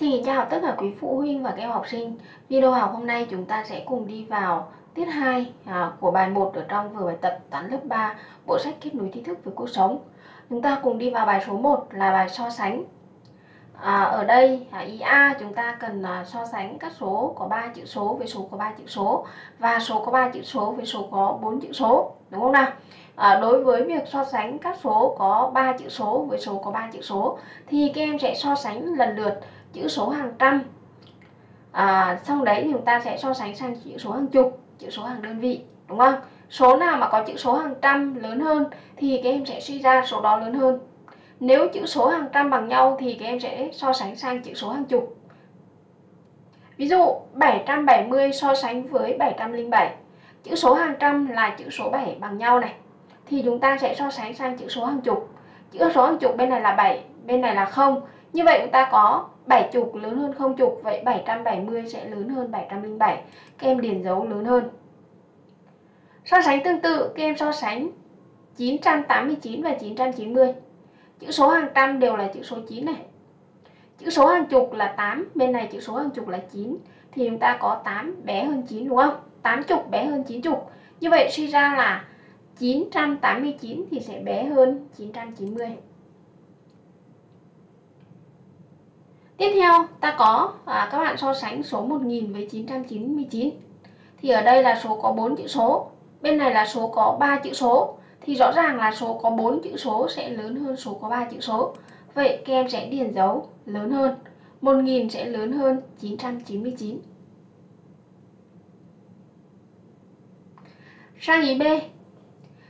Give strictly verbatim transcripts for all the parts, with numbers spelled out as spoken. Xin kính chào tất cả quý phụ huynh và các em học sinh. Video học hôm nay chúng ta sẽ cùng đi vào tiết hai à, của bài một ở trong vừa bài tập toán lớp ba bộ sách kết nối tri thức với cuộc sống. Chúng ta cùng đi vào bài số một là bài so sánh. À, ở đây à, ý A chúng ta cần à, so sánh các số có ba chữ số với số có ba chữ số và số có ba chữ số với số có bốn chữ số, đúng không nào? À, đối với việc so sánh các số có ba chữ số với số có ba chữ số thì các em sẽ so sánh lần lượt chữ số hàng trăm, à, xong đấy chúng ta sẽ so sánh sang chữ số hàng chục, chữ số hàng đơn vị, đúng không? Số nào mà có chữ số hàng trăm lớn hơn thì các em sẽ suy ra số đó lớn hơn. Nếu chữ số hàng trăm bằng nhau thì các em sẽ so sánh sang chữ số hàng chục. Ví dụ bảy trăm bảy mươi so sánh với bảy trăm lẻ bảy. Chữ số hàng trăm là chữ số bảy bằng nhau này, thì chúng ta sẽ so sánh sang chữ số hàng chục. Chữ số hàng chục bên này là bảy, bên này là không. Như vậy chúng ta có bảy chục lớn hơn không chục, vậy bảy trăm bảy mươi sẽ lớn hơn bảy trăm lẻ bảy. Các em điền dấu lớn hơn. So sánh tương tự, các em so sánh chín trăm tám mươi chín và chín trăm chín mươi. Chữ số hàng trăm đều là chữ số chín này. Chữ số hàng chục là tám, bên này chữ số hàng chục là chín. Thì chúng ta có tám bé hơn chín, đúng không? tám chục bé hơn chín chục. Như vậy suy ra là chín trăm tám mươi chín thì sẽ bé hơn chín trăm chín mươi. Tiếp theo ta có à, các bạn so sánh số một nghìn với chín trăm chín mươi chín. Thì ở đây là số có bốn chữ số, bên này là số có ba chữ số. Thì rõ ràng là số có bốn chữ số sẽ lớn hơn số có ba chữ số. Vậy các em sẽ điền dấu lớn hơn. một nghìn sẽ lớn hơn chín trăm chín mươi chín. Sang ý B.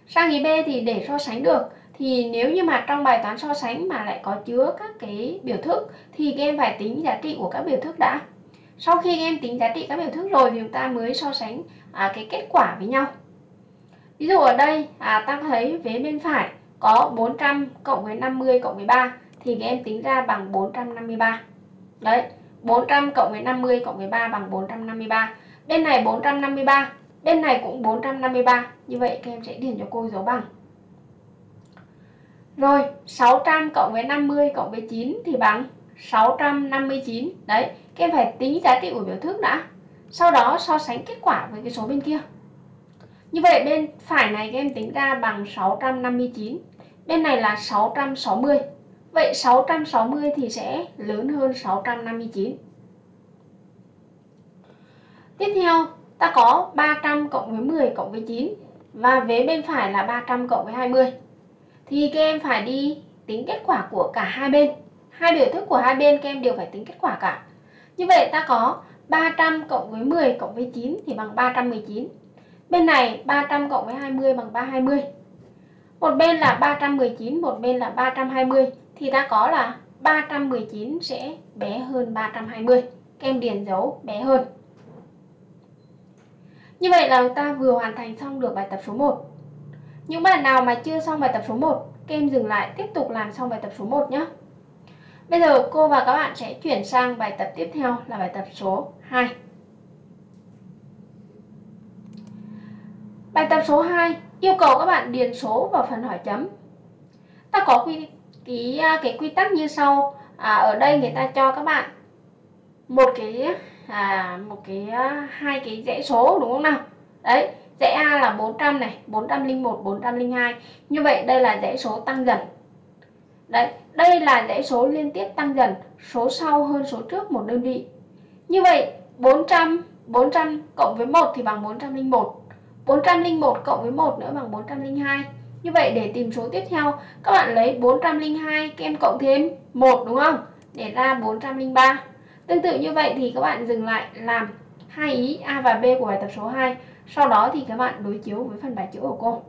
Sang ý B thì để so sánh được, thì nếu như mà trong bài toán so sánh mà lại có chứa các cái biểu thức thì các em phải tính giá trị của các biểu thức đã. Sau khi các em tính giá trị các biểu thức rồi thì chúng ta mới so sánh à, cái kết quả với nhau. Ví dụ ở đây à, ta thấy vế bên phải có bốn trăm cộng với năm mươi cộng với ba thì các em tính ra bằng bốn trăm năm mươi ba. Đấy, bốn trăm cộng với năm mươi cộng với ba bằng bốn trăm năm mươi ba. Bên này bốn trăm năm mươi ba, bên này cũng bốn trăm năm mươi ba. Như vậy các em sẽ điền cho cô dấu bằng. Rồi, sáu trăm cộng với năm mươi cộng với chín thì bằng sáu trăm năm mươi chín. Đấy, các em phải tính giá trị của biểu thức đã. Sau đó so sánh kết quả với cái số bên kia. Như vậy bên phải này các em tính ra bằng sáu trăm năm mươi chín. Bên này là sáu trăm sáu mươi. Vậy sáu trăm sáu mươi thì sẽ lớn hơn sáu trăm năm mươi chín. Tiếp theo ta có ba trăm cộng với mười cộng với chín. Và vế bên phải là ba trăm cộng với hai mươi. Thì các em phải đi tính kết quả của cả hai bên. Hai biểu thức của hai bên các em đều phải tính kết quả cả. Như vậy ta có ba trăm cộng với mười cộng với chín thì bằng ba trăm mười chín. Bên này ba trăm cộng với hai mươi bằng ba trăm hai mươi. Một bên là ba trăm mười chín, một bên là ba trăm hai mươi. Thì ta có là ba trăm mười chín sẽ bé hơn ba trăm hai mươi. Các em điền dấu bé hơn. Như vậy là ta vừa hoàn thành xong được bài tập số một. Những bạn nào mà chưa xong bài tập số một, các em dừng lại tiếp tục làm xong bài tập số một nhé. Bây giờ cô và các bạn sẽ chuyển sang bài tập tiếp theo là bài tập số hai. Bài tập số hai yêu cầu các bạn điền số vào phần hỏi chấm. Ta có quy, cái, cái quy tắc như sau. À, ở đây người ta cho các bạn một cái à, một cái hai cái dãy số, đúng không nào? Đấy, dãy A là bốn trăm này, bốn trăm lẻ một, bốn trăm lẻ hai. Như vậy đây là dãy số tăng dần. Đấy, đây là dãy số liên tiếp tăng dần, số sau hơn số trước một đơn vị. Như vậy bốn trăm, bốn trăm cộng với một thì bằng bốn trăm lẻ một. bốn trăm lẻ một cộng với một nữa bằng bốn trăm lẻ hai. Như vậy để tìm số tiếp theo, các bạn lấy bốn trăm lẻ hai các em cộng thêm một, đúng không? Để ra bốn trăm lẻ ba. Tương tự như vậy thì các bạn dừng lại làm hai ý A và B của bài tập số hai. Sau đó thì các bạn đối chiếu với phần bài chữa của cô.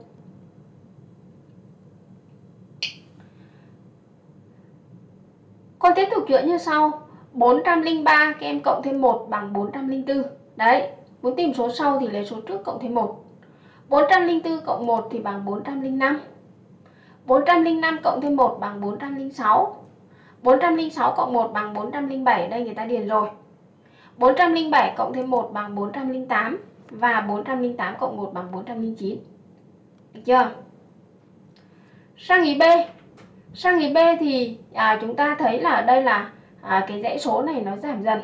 Cô tiếp tục chữa như sau. bốn trăm lẻ ba các em cộng thêm một bằng bốn trăm lẻ bốn. Đấy, muốn tìm số sau thì lấy số trước cộng thêm một. bốn trăm lẻ bốn cộng một thì bằng bốn trăm lẻ năm. bốn trăm lẻ năm cộng thêm một bằng bốn trăm lẻ sáu. bốn trăm lẻ sáu cộng một bằng bốn trăm lẻ bảy, đây người ta điền rồi. bốn trăm lẻ bảy cộng thêm một bằng bốn trăm lẻ tám. Và bốn trăm lẻ tám cộng một bằng bốn trăm lẻ chín. Được chưa? Sang ý B. Sang ý B thì à, chúng ta thấy là ở đây là à, cái dãy số này nó giảm dần,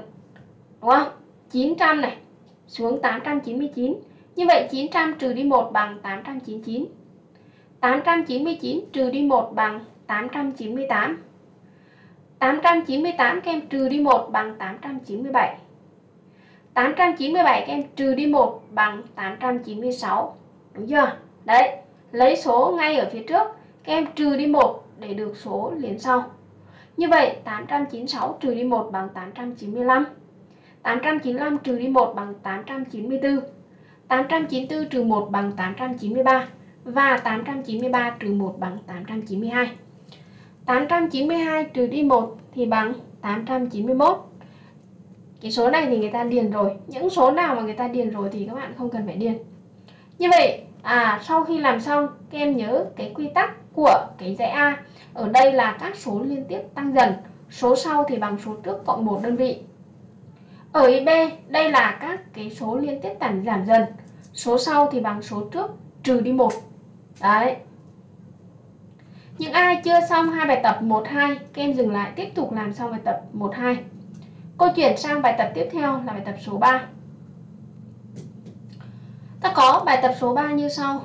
đúng không? chín trăm này xuống tám trăm chín mươi chín. Như vậy chín trăm trừ đi một bằng tám trăm chín mươi chín. tám trăm chín mươi chín trừ đi một bằng tám trăm chín mươi tám. tám trăm chín mươi tám các em trừ đi một bằng tám trăm chín mươi bảy. tám trăm chín mươi bảy các em trừ đi một bằng tám trăm chín mươi sáu. Đúng chưa? Đấy, lấy số ngay ở phía trước, các em trừ đi một để được số liền sau. Như vậy tám trăm chín mươi sáu trừ đi một bằng tám trăm chín mươi lăm. tám trăm chín mươi lăm trừ đi một bằng tám trăm chín mươi tư. tám trăm chín mươi tư trừ một bằng tám trăm chín mươi ba. Và tám trăm chín mươi ba trừ một bằng tám trăm chín mươi hai. tám trăm chín mươi hai trừ đi một thì bằng tám trăm chín mươi mốt. Cái số này thì người ta điền rồi. Những số nào mà người ta điền rồi thì các bạn không cần phải điền. Như vậy à, sau khi làm xong, các em nhớ cái quy tắc của cái dãy A. Ở đây là các số liên tiếp tăng dần, số sau thì bằng số trước cộng một đơn vị. Ở ý B, đây là các cái số liên tiếp tăng giảm dần, số sau thì bằng số trước trừ đi một. Đấy. Những ai chưa xong hai bài tập một, hai, các em dừng lại tiếp tục làm xong bài tập một, hai. Cô chuyển sang bài tập tiếp theo là bài tập số ba. Ta có bài tập số ba như sau.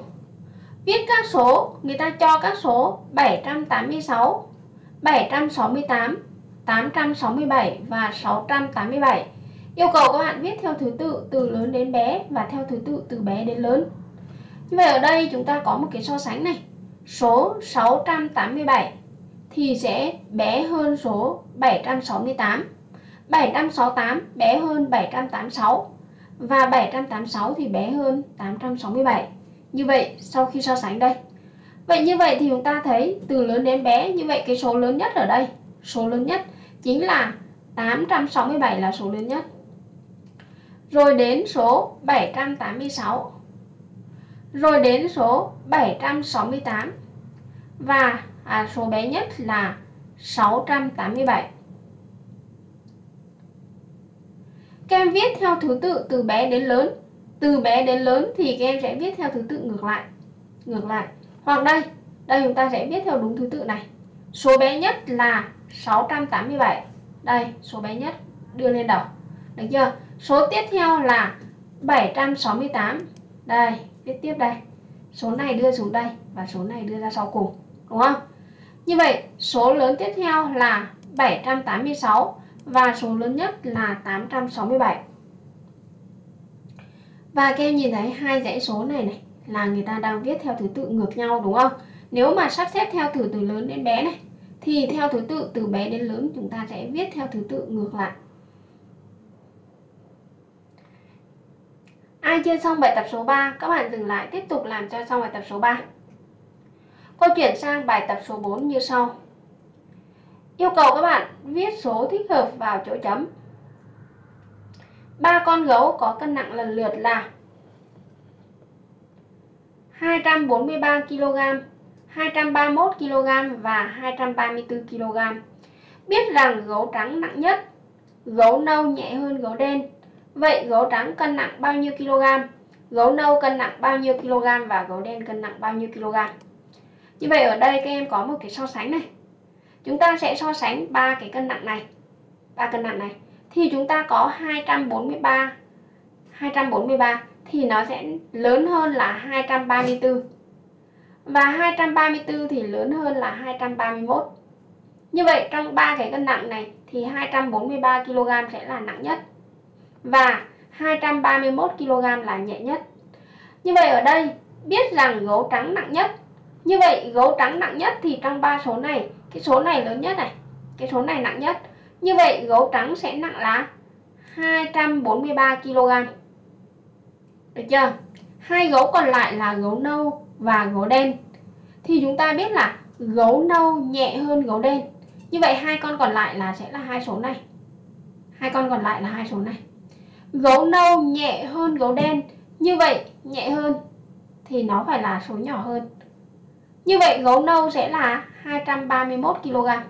Viết các số, người ta cho các số bảy trăm tám mươi sáu, bảy trăm sáu mươi tám, tám trăm sáu mươi bảy và sáu trăm tám mươi bảy. Yêu cầu các bạn viết theo thứ tự từ lớn đến bé và theo thứ tự từ bé đến lớn. Như vậy ở đây chúng ta có một cái so sánh này. Số sáu trăm tám mươi bảy thì sẽ bé hơn số bảy trăm sáu mươi tám, bảy trăm sáu mươi tám bé hơn bảy trăm tám mươi sáu và bảy trăm tám mươi sáu thì bé hơn tám trăm sáu mươi bảy. Như vậy sau khi so sánh đây, vậy như vậy thì chúng ta thấy từ lớn đến bé, như vậy cái số lớn nhất ở đây, số lớn nhất chính là tám trăm sáu mươi bảy là số lớn nhất. Rồi đến số bảy trăm tám mươi sáu, rồi đến số bảy trăm sáu mươi tám và à, số bé nhất là sáu trăm tám mươi bảy. Các em viết theo thứ tự từ bé đến lớn. Từ bé đến lớn thì các em sẽ viết theo thứ tự ngược lại. Ngược lại. Hoặc đây, đây chúng ta sẽ viết theo đúng thứ tự này. Số bé nhất là sáu trăm tám mươi bảy. Đây, số bé nhất đưa lên đầu. Được chưa? Số tiếp theo là bảy trăm sáu mươi tám. Đây, viết tiếp đây. Số này đưa xuống đây và số này đưa ra sau cùng. Đúng không? Như vậy, số lớn tiếp theo là bảy trăm tám mươi sáu và số lớn nhất là tám trăm sáu mươi bảy. Và các em nhìn thấy hai dãy số này này là người ta đang viết theo thứ tự ngược nhau, đúng không? Nếu mà sắp xếp theo thứ từ lớn đến bé này thì theo thứ tự từ bé đến lớn chúng ta sẽ viết theo thứ tự ngược lại. Ai chưa xong bài tập số ba, các bạn dừng lại tiếp tục làm cho xong bài tập số ba. Cô chuyển sang bài tập số bốn như sau. Yêu cầu các bạn viết số thích hợp vào chỗ chấm. Ba con gấu có cân nặng lần lượt là hai trăm bốn mươi ba ki lô gam, hai trăm ba mươi mốt ki lô gam và hai trăm ba mươi tư ki lô gam. Biết rằng gấu trắng nặng nhất, gấu nâu nhẹ hơn gấu đen. Vậy gấu trắng cân nặng bao nhiêu kg? Gấu nâu cân nặng bao nhiêu kg và gấu đen cân nặng bao nhiêu kg? Như vậy ở đây các em có một cái so sánh này. Chúng ta sẽ so sánh ba cái cân nặng này. Ba cân nặng này thì chúng ta có hai trăm bốn mươi ba thì nó sẽ lớn hơn là hai trăm ba mươi tư và hai trăm ba mươi tư thì lớn hơn là hai trăm ba mươi mốt. Như vậy trong ba cái cân nặng này thì hai trăm bốn mươi ba ki lô gam sẽ là nặng nhất và hai trăm ba mươi mốt ki lô gam là nhẹ nhất. Như vậy ở đây biết rằng gấu trắng nặng nhất. Như vậy gấu trắng nặng nhất thì trong ba số này, cái số này lớn nhất này, cái số này nặng nhất. Như vậy gấu trắng sẽ nặng là hai trăm bốn mươi ba ki lô gam. Được chưa? Hai gấu còn lại là gấu nâu và gấu đen. Thì chúng ta biết là gấu nâu nhẹ hơn gấu đen. Như vậy hai con còn lại là sẽ là hai số này. Hai con còn lại là hai số này. Gấu nâu nhẹ hơn gấu đen. Như vậy nhẹ hơn thì nó phải là số nhỏ hơn. Như vậy gấu nâu sẽ là hai trăm ba mươi mốt ki lô gam.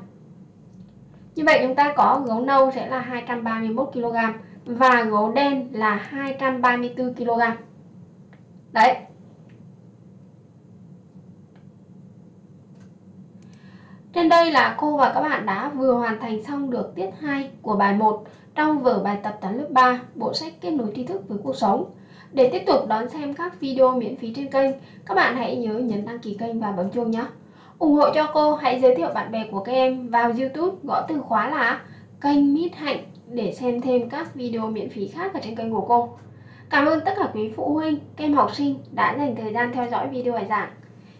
Như vậy chúng ta có gấu nâu sẽ là hai trăm ba mươi mốt ki lô gam và gấu đen là hai trăm ba mươi tư ki lô gam. Đấy. Trên đây là cô và các bạn đã vừa hoàn thành xong được tiết hai của bài một trong vở bài tập toán lớp ba Bộ sách kết nối tri thức với cuộc sống. Để tiếp tục đón xem các video miễn phí trên kênh, các bạn hãy nhớ nhấn đăng ký kênh và bấm chuông nhé. ủng hộ cho cô, hãy giới thiệu bạn bè của các em vào YouTube gõ từ khóa là kênh Ms Hạnh để xem thêm các video miễn phí khác ở trên kênh của cô. Cảm ơn tất cả quý phụ huynh, các em học sinh đã dành thời gian theo dõi video bài giảng.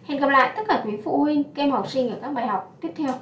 Hẹn gặp lại tất cả quý phụ huynh, các em học sinh ở các bài học tiếp theo.